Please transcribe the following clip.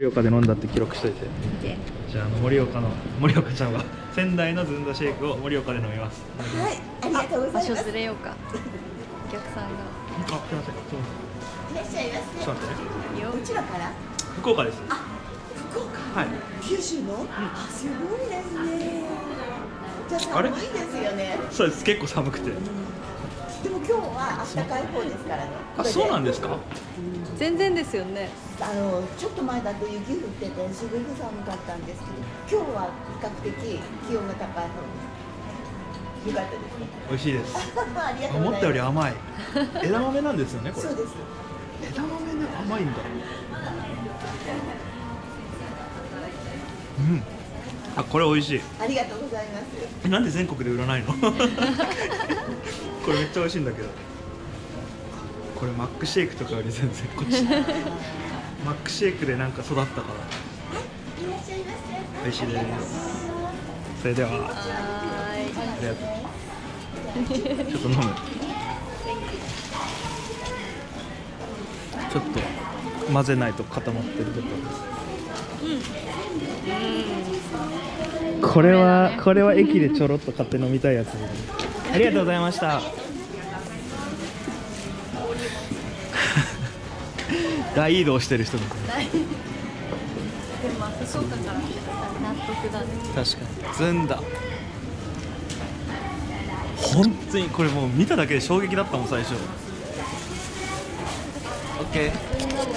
盛岡で飲んだって記録しといて。じゃあ盛岡ちゃんは仙台のずんだシェイクを盛岡で飲みます。はい、ありがとうございます。場所ずれようか。お客さんが。あ、すみません。いらっしゃいます。ちょっと待ってね。うちらから？福岡です。あ、福岡。はい。九州の？あ、すごいですね。じゃあ寒いですよね。そうです。結構寒くて。でも今日は暖かい方ですからね。あ、そうなんですか？全然ですよね。ちょっと前だと雪降っててすごく寒かったんですけど、今日は比較的気温が高い方です。良かったですね。美味しいです。ありがとうございます。思ったより甘い。枝豆なんですよねこれ。そうです。枝豆ね、甘いんだ。うん。あ、これ美味しい。ありがとうございます。なんで全国で売らないの？これめっちゃ美味しいんだけど。これマックシェイクとかより全然こっちマックシェイクでなんか育ったから美味しいです。それではありがとう。ちょっと飲む。ちょっと混ぜないと固まってるところです。これは駅でちょろっと買って飲みたいやつ。ありがとうございました。大移動してる人ですね。でも福岡から納得だね。確かにずんだ本当にこれもう見ただけで衝撃だったもん最初。 OK。